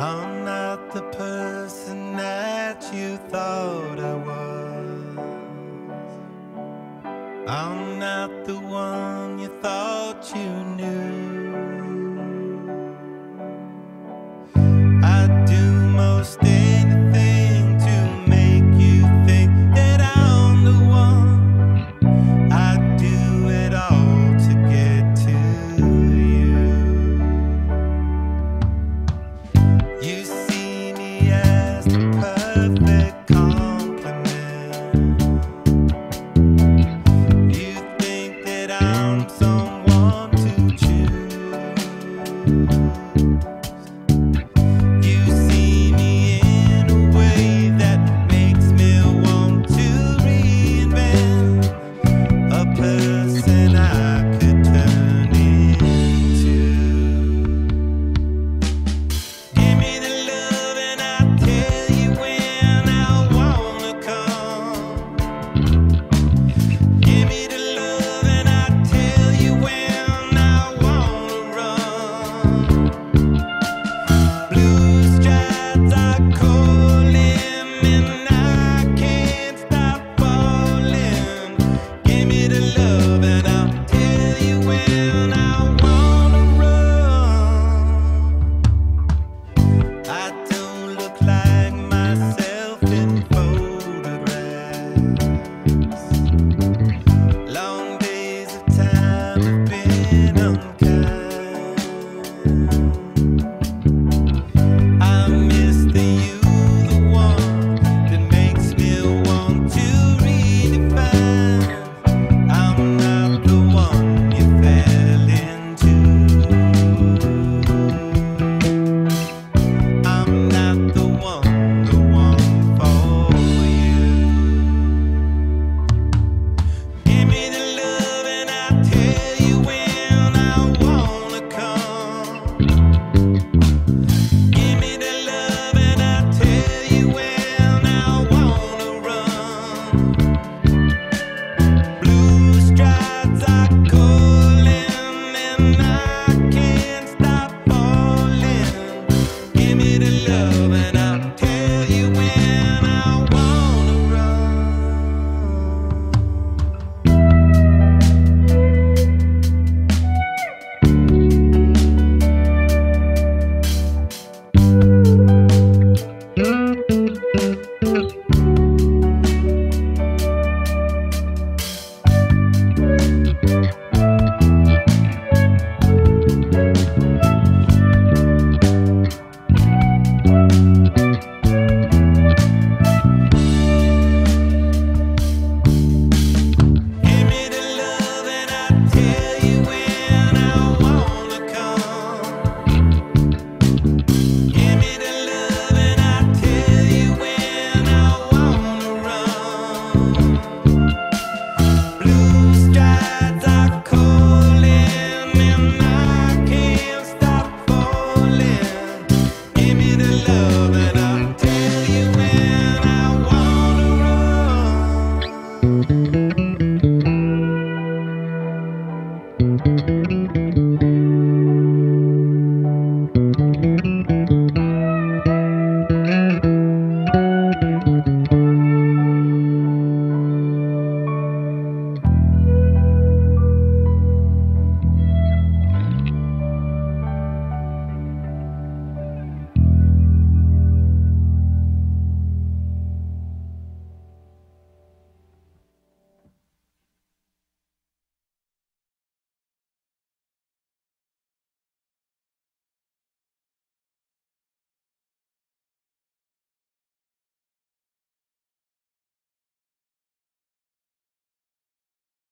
I'm not the person that you thought I was. I'm not the one you thought you knew. I do most things